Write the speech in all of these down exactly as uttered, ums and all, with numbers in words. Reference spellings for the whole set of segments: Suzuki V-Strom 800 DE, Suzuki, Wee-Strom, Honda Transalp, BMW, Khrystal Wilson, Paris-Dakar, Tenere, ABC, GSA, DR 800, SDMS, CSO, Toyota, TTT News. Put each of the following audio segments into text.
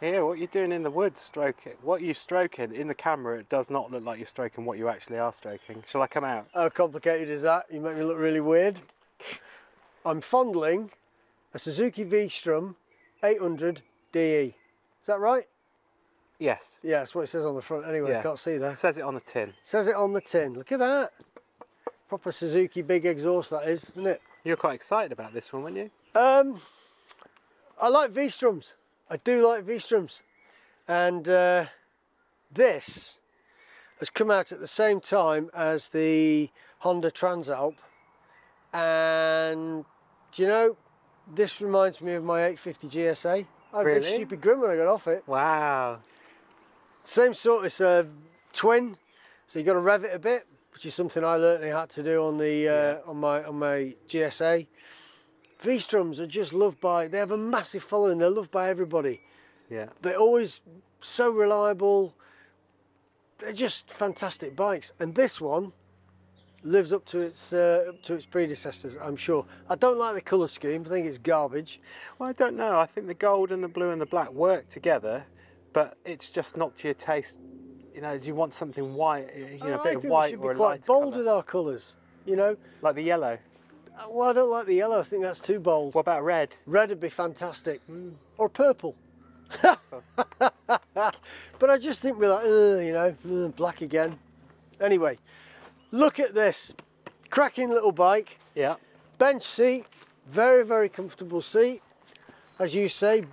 Here, what you're doing in the woods, stroking. What you stroking in the camera, it does not look like you're stroking what you actually are stroking. Shall I come out? How complicated is that? You make me look really weird. I'm fondling a Suzuki V-Strom eight hundred D E. Is that right? Yes. Yeah, that's what it says on the front anyway. Yeah. I can't see that. It says it on the tin. It says it on the tin. Look at that. Proper Suzuki big exhaust that is, isn't it? You're quite excited about this one, weren't you? Um, I like V-Stroms. I do like V-Stroms, and uh, this has come out at the same time as the Honda Transalp, and do you know, this reminds me of my eight fifty G S A. I had really? a big stupid grin when I got off it. Wow. Same sort, it's a twin, so you've got to rev it a bit, which is something I learnt I had to do on the uh, yeah. on my on my G S A. V-Stroms are just loved by, they have a massive following, they're loved by everybody. Yeah. They're always so reliable. They're just fantastic bikes. And this one lives up to its uh, up to its predecessors, I'm sure. I don't like the colour scheme, I think it's garbage. Well, I don't know. I think the gold and the blue and the black work together, but it's just not to your taste. You know, you want something white, you know, I a bit of white or a lighter colour. I think we should be quite bold with our colours, you know. Like the yellow. Well, I don't like the yellow, I think that's too bold. What about red? Red would be fantastic. Mm. Or purple. But I just think we're like, uh, you know, uh, black again. Anyway, look at this. Cracking little bike. Yeah. Bench seat. Very, very comfortable seat. As you say,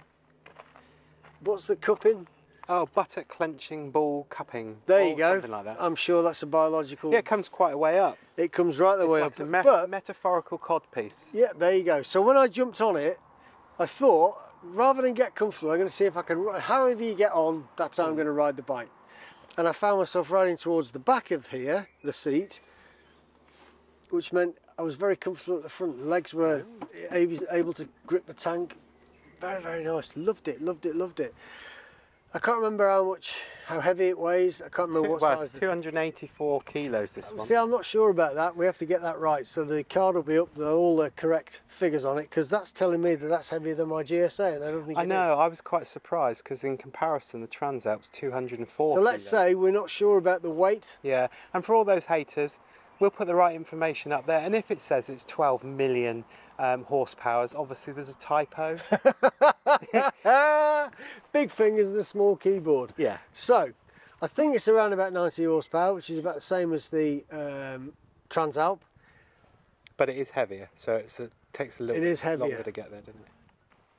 what's the cupping? Oh, butter clenching ball cupping. There you go. Something like that. I'm sure that's a biological. Yeah, it comes quite a way up. It comes right the it's way like up. It's like a met but, metaphorical codpiece. Yeah, there you go. So when I jumped on it, I thought, rather than get comfortable, I'm going to see if I can, however you get on, that's how I'm going to ride the bike. And I found myself riding towards the back of here, the seat, which meant I was very comfortable at the front. The legs were able to grip the tank. Very, very nice. Loved it, loved it, loved it. I can't remember how much, how heavy it weighs. I can't remember what well, size. It's two hundred eighty-four kilos this one. See, I'm not sure about that. We have to get that right. So the card will be up with all the correct figures on it, because that's telling me that that's heavier than my G S A, and I don't think I it know. Is. I was quite surprised because in comparison, the Transalp's two hundred and four. So let's kilos. say we're not sure about the weight. Yeah, and for all those haters, we'll put the right information up there, and if it says it's twelve million um, horsepowers, obviously there's a typo. Big fingers and a small keyboard. Yeah. So, I think it's around about ninety horsepower, which is about the same as the um, Transalp. But it is heavier, so it's a, it takes a little it bit is longer to get there, doesn't it?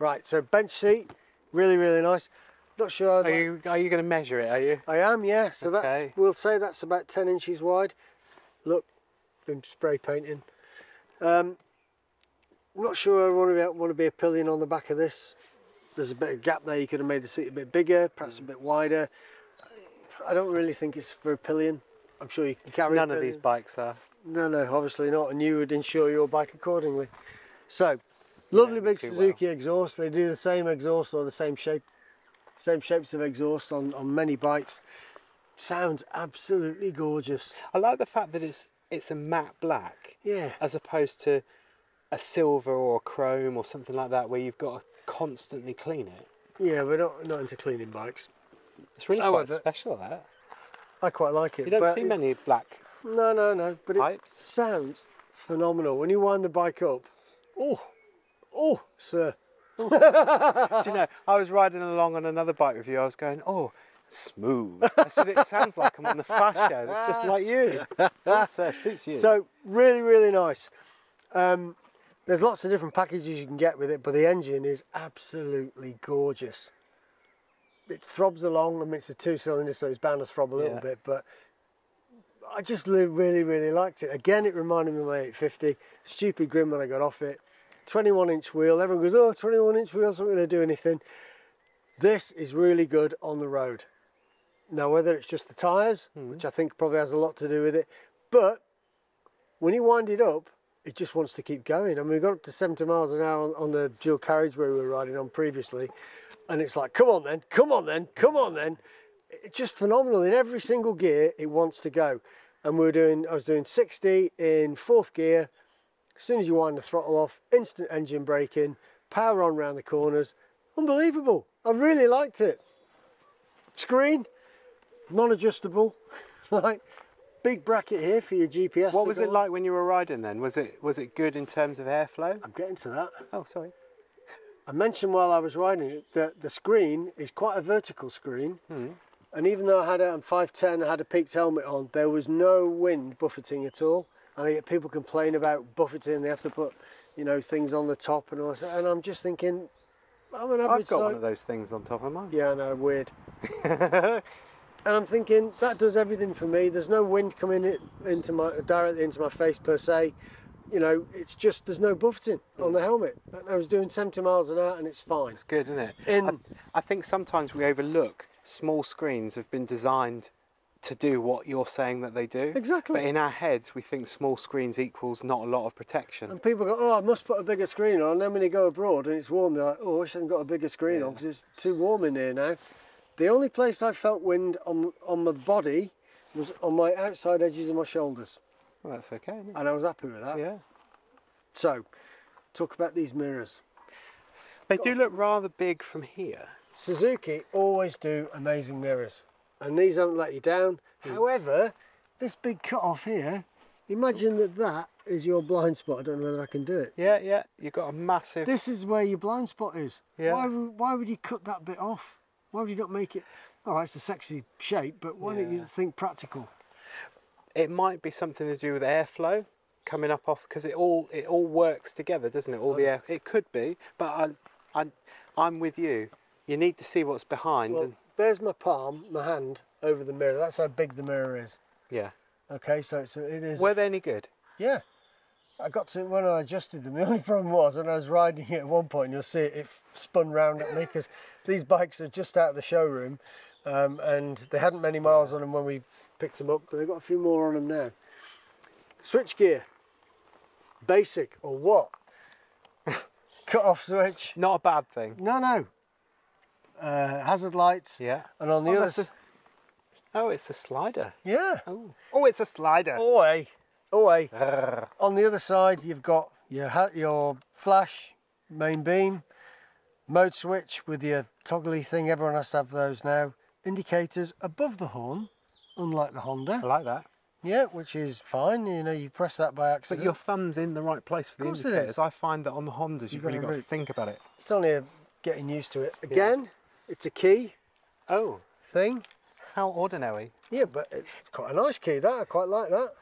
Right, so bench seat, really, really nice. Not sure. Are like... you, are you going to measure it, are you? I am, yeah. So okay. that's, we'll say that's about ten inches wide. Look, been spray painting. Um, not sure I want to, be, want to be a pillion on the back of this. There's a bit of gap there, you could have made the seat a bit bigger, perhaps a bit wider. I don't really think it's for a pillion. I'm sure you can carry None of these bikes are. No, no, obviously not, and you would insure your bike accordingly. So, lovely yeah, big Suzuki well. exhaust. They do the same exhaust or the same shape, same shapes of exhaust on, on many bikes. Sounds absolutely gorgeous. I like the fact that it's it's a matte black, yeah, as opposed to a silver or a chrome or something like that where you've got to constantly clean it. Yeah, we're not not into cleaning bikes. It's really oh, quite special that. I quite like it. You don't but see it, many black. No, no, no. But pipes. It sounds phenomenal when you wind the bike up. Oh, oh, sir. Oh. Do you know? I was riding along on another bike with you. I was going, oh. Smooth. I said it sounds like I'm on the fast show. That's just like you. That uh, suits you. So really, really nice. Um, there's lots of different packages you can get with it, but the engine is absolutely gorgeous. It throbs along. I mean, it's a two-cylinder, so it's bound to throb a little yeah. bit. But I just really, really liked it. Again, it reminded me of my eight fifty. Stupid grin when I got off it. twenty-one inch wheel. Everyone goes, "Oh, twenty-one inch wheels. Not going to do anything." This is really good on the road. Now, whether it's just the tyres, mm-hmm. which I think probably has a lot to do with it, but when you wind it up, it just wants to keep going. I mean, we got up to seventy miles an hour on, on the dual carriage where we were riding on previously, and it's like, come on then, come on then, come on then. It's just phenomenal. In every single gear, it wants to go. And we were doing, I was doing sixty in fourth gear. As soon as you wind the throttle off, instant engine braking, power on round the corners, Unbelievable. I really liked it. Screen, non-adjustable, like big bracket here for your G P S. What was it like when you were riding then? Was it was it good in terms of airflow? I'm getting to that. Oh, sorry. I mentioned while I was riding it that the screen is quite a vertical screen. Hmm. And even though I had it on five ten, I had a peaked helmet on, there was no wind buffeting at all. I mean, people complain about buffeting, they have to put, you know, things on the top and all that. And I'm just thinking, I'm an average I've got like, one of those things on top of mine. Yeah, I know, weird. And I'm thinking, that does everything for me. There's no wind coming in, into my, directly into my face per se. You know, it's just, there's no buffeting on the helmet. I was doing seventy miles an hour and it's fine. It's good, isn't it? In, I, I think sometimes we overlook small screens have been designed to do what you're saying that they do. Exactly. But in our heads, we think small screens equals not a lot of protection. And people go, oh, I must put a bigger screen on. And then when you go abroad and it's warm, they're like, oh, I wish I hadn't got a bigger screen yeah. on because it's too warm in here now. The only place I felt wind on, on my body was on my outside edges of my shoulders. Well, that's okay, isn't it? And I was happy with that. Yeah. So, talk about these mirrors. They do look rather big from here. Suzuki always do amazing mirrors. And these don't let you down. Mm. However, this big cut off here, imagine that that is your blind spot. I don't know whether I can do it. Yeah, yeah, you've got a massive... This is where your blind spot is. Yeah. Why, why would you cut that bit off? Why would you not make it... All right, it's a sexy shape, but why yeah. don't you think practical? It might be something to do with airflow coming up off, because it all it all works together, doesn't it? All the air, it could be, but I, I, I'm with you. You need to see what's behind. Well, and... there's my palm, my hand over the mirror. That's how big the mirror is. Yeah. Okay, so it's a, it is. Were they any good? Yeah, I got to when I adjusted them. The only problem was when I was riding it at one point, and you'll see it, it spun round at me because these bikes are just out of the showroom, um, and they hadn't many miles on them when we picked them up, but they've got a few more on them now. Switch gear, basic or what? Cut off switch. Not a bad thing. No, no. Uh, hazard lights. Yeah. And on the oh, other. A... Oh, it's a slider. Yeah. Oh, oh it's a slider. Oh, hey. Oh, hey. On the other side, you've got your ha your flash, main beam, mode switch with your toggly thing. Everyone has to have those now. Indicators above the horn. Unlike the Honda. I like that. Yeah, which is fine. You know, you press that by accident. But your thumb's in the right place for the indicators. I find that on the Hondas, you've really got to think about it. It's only a getting used to it. Again, yeah. It's a key. Oh. Thing. How ordinary. Yeah, but it's quite a nice key, that. I quite like that.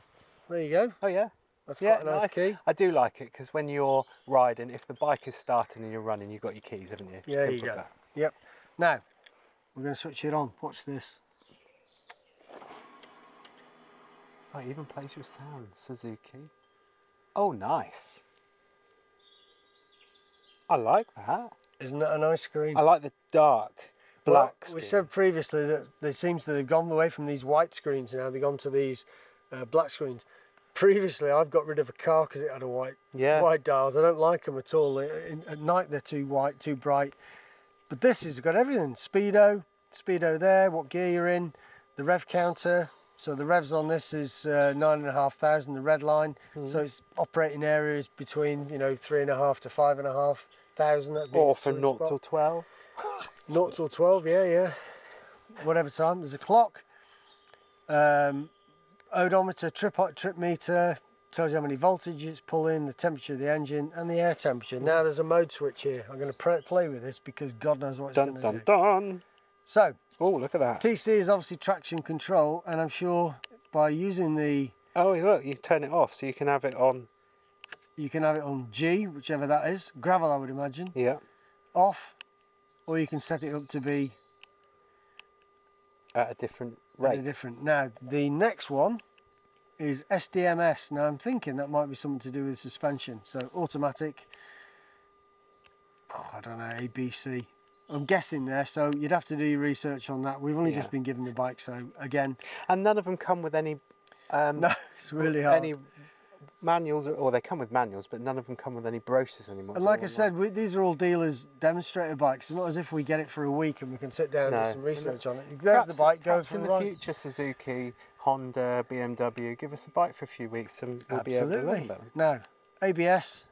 There you go. Oh, yeah. That's yeah, quite a nice, nice key. I do like it, because when you're riding, if the bike is starting and you're running, you've got your keys, haven't you? Yeah, you go. Yep. Now, we're going to switch it on. Watch this. Oh, it even plays with sound, Suzuki. Oh, nice. I like that. Isn't that a nice screen? I like the dark black well, screen. We said previously that they seem to have gone away from these white screens now. They've gone to these uh, black screens. Previously, I've got rid of a car because it had a white, yeah. white dials. I don't like them at all. In, at night, they're too white, too bright. But this has got everything. Speedo, speedo there, what gear you're in, the rev counter. So the revs on this is uh, nine and a half thousand, the red line. Mm. So it's operating areas between, you know, three and a half to five and a half thousand. Or from naught till twelve. Naught till twelve, yeah, yeah. Whatever time. There's a clock, um, odometer, trip trip meter, tells you how many voltage it's pulling, the temperature of the engine, and the air temperature. Mm. Now there's a mode switch here. I'm going to play with this because God knows what it's going to do. Dun dun dun. So. Oh, look at that. T C is obviously traction control, and I'm sure by using the... Oh, look, you turn it off, so you can have it on... You can have it on G, whichever that is. Gravel, I would imagine. Yeah. Off, or you can set it up to be... At a different rate. At a different... Now, the next one is S D M S. Now, I'm thinking that might be something to do with suspension. So, automatic... Oh, I don't know, A B C. I'm guessing there, so you'd have to do your research on that. We've only yeah. just been given the bike, so again. And none of them come with any... Um, no, it's really hard. Any manuals, or, or they come with manuals, but none of them come with any brochures anymore. And like I said, we, these are all dealers' demonstrator bikes. It's not as if we get it for a week and we can sit down no. and do some research on it. There's perhaps, the bike going for in the ride. Future, Suzuki, Honda, B M W, give us a bike for a few weeks and we'll Absolutely. Be able to learn about them. No, A B S,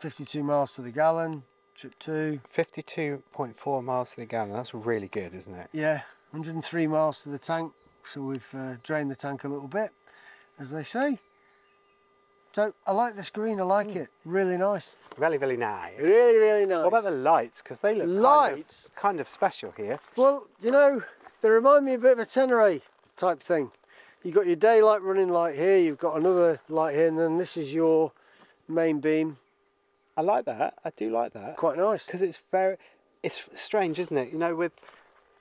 fifty-two miles to the gallon. Trip two. fifty-two point four miles to the gallon. That's really good, isn't it? Yeah, one hundred and three miles to the tank. So we've uh, drained the tank a little bit, as they say. So I like this green, I like mm. it. Really nice. Really, really nice. Really, really nice. What about the lights? Because they look lights. Kind, of, kind of special here. Well, you know, they remind me a bit of a Tenere type thing. You've got your daylight running light here, you've got another light here, and then this is your main beam. I like that. I do like that. Quite nice. Because it's very, it's strange, isn't it? You know, with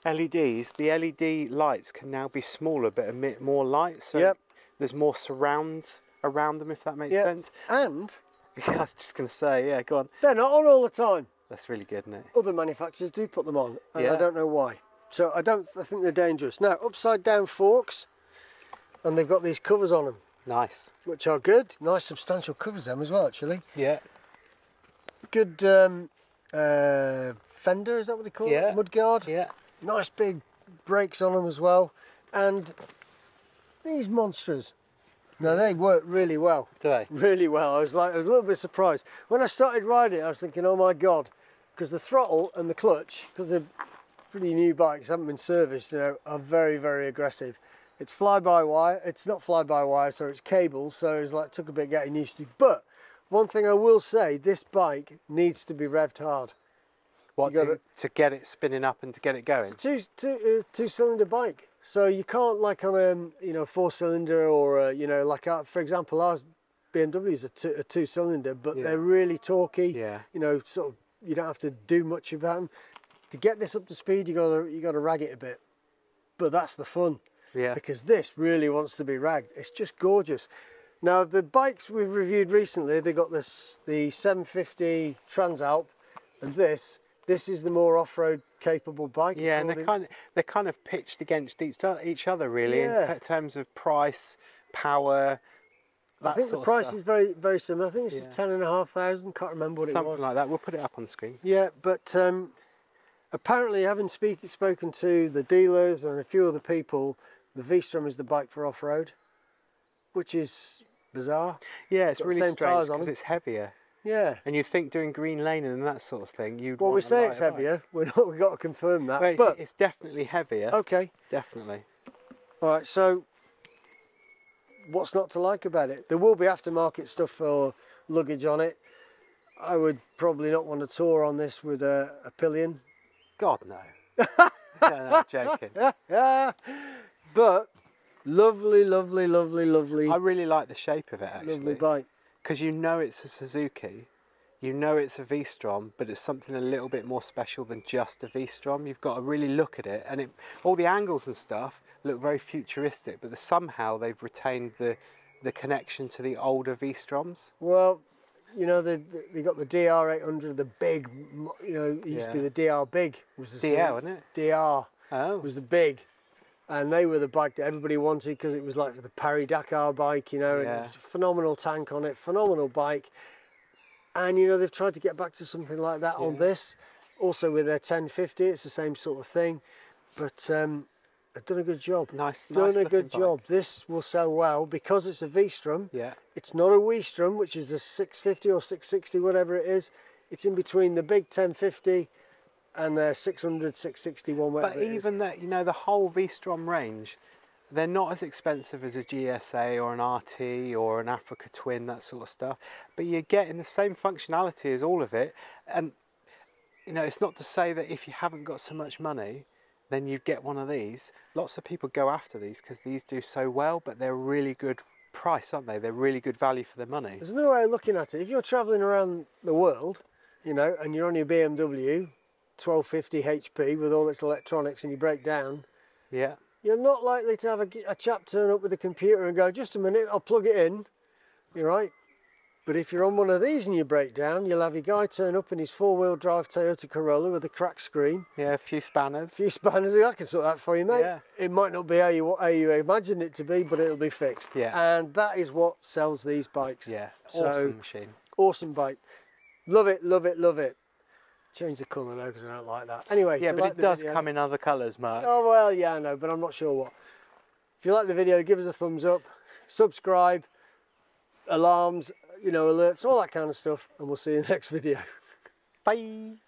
L E Ds, the L E D lights can now be smaller but emit more light. So yep. there's more surrounds around them, if that makes yep. sense. And I was just going to say, yeah, go on. They're not on all the time. That's really good, isn't it? Other manufacturers do put them on, and yeah. I don't know why. So I don't. I think they're dangerous. Now, upside down forks, and they've got these covers on them. Nice. Which are good. Nice substantial covers them as well, actually. Yeah. Good um, uh, fender, is that what they call yeah. it? Mudguard. Yeah. Nice big brakes on them as well, and these monsters. Now they work really well. Do they? Really well. I was like, I was a little bit surprised when I started riding. I was thinking, oh my god, because the throttle and the clutch, because they're pretty new bikes, haven't been serviced, you know, are very, very aggressive. It's fly-by-wire. It's not fly-by-wire, so it's cable. So it's like took a bit getting used to. But one thing I will say, this bike needs to be revved hard. What, to, to, to get it spinning up and to get it going? It's a two, two, uh, two-cylinder bike. So you can't, like on a you know, four-cylinder or, a, you know, like, our, for example, ours B M W's a, two, a two-cylinder, but yeah. they're really torquey. Yeah. You know, sort of, you don't have to do much about them. To get this up to speed, you gotta, you gotta rag it a bit. But that's the fun. Yeah. Because this really wants to be ragged. It's just gorgeous. Now, the bikes we've reviewed recently, they got this, the seven fifty Transalp, and this, this is the more off-road capable bike. Yeah, and they're kind of, they're kind of pitched against each, each other, really, yeah. in terms of price, power, that I think sort the price is very, very similar. I think it's yeah. ten and a half thousand, can't remember what Something it was. Something like that, we'll put it up on screen. Yeah, but um, apparently, having speak, spoken to the dealers and a few other people, the V-Strom is the bike for off-road, which is bizarre. Yeah, it's really strange because it's heavier. Yeah. And you'd think doing green laning and that sort of thing, you'd Well, we say it's heavier. We're not, we've got to confirm that. Well, but it's definitely heavier. Okay. Definitely. All right, so what's not to like about it? There will be aftermarket stuff for luggage on it. I would probably not want to tour on this with a, a pillion. God, no. no, no, I'm joking. yeah. But lovely, lovely, lovely, lovely. I really like the shape of it, actually. Lovely bike. Because you know it's a Suzuki, you know it's a V-Strom, but it's something a little bit more special than just a V-Strom. You've got to really look at it, and it, all the angles and stuff look very futuristic, but the, somehow they've retained the, the connection to the older V-Stroms. Well, you know, they, they got the D R eight hundred, the big, you know, it used yeah. to be the D R big. Was the D L, wasn't it? D R oh. was the big. And they were the bike that everybody wanted because it was like the Paris-Dakar bike, you know, yeah. and it was a phenomenal tank on it, phenomenal bike. And, you know, they've tried to get back to something like that yeah. on this. Also with their ten fifty, it's the same sort of thing. But um, they've done a good job. Nice, nice Done a good bike. job. This will sell well because it's a V-Strom. Yeah. It's not a Wee-Strom, which is a six fifty or six sixty, whatever it is. It's in between the big ten fifty and they're six hundred, six sixty-one, whatever. But even that, you know, the whole V-Strom range, they're not as expensive as a G S A or an R T or an Africa Twin, that sort of stuff. But you're getting the same functionality as all of it. And, you know, it's not to say that if you haven't got so much money, then you'd get one of these. Lots of people go after these because these do so well, but they're really good price, aren't they? They're really good value for their money. There's no way of looking at it. If you're traveling around the world, you know, and you're on your B M W, twelve fifty H P with all its electronics and you break down, yeah, you're not likely to have a, a chap turn up with a computer and go, just a minute, I'll plug it in, you're right. But if you're on one of these and you break down, you'll have your guy turn up in his four-wheel drive Toyota Corolla with a cracked screen. Yeah, a few spanners. A few spanners, I can sort that for you, mate. Yeah. It might not be how you, how you imagined it to be, but it'll be fixed. Yeah. And that is what sells these bikes. Yeah, so, awesome machine. Awesome bike. Love it, love it, love it. Change the colour though, because I don't like that. Anyway, yeah, but like it does video, come in other colours, Mark. Oh, well, yeah, I know, but I'm not sure what. If you like the video, give us a thumbs up, subscribe, alarms, you know, alerts, all that kind of stuff, and we'll see you in the next video. Bye.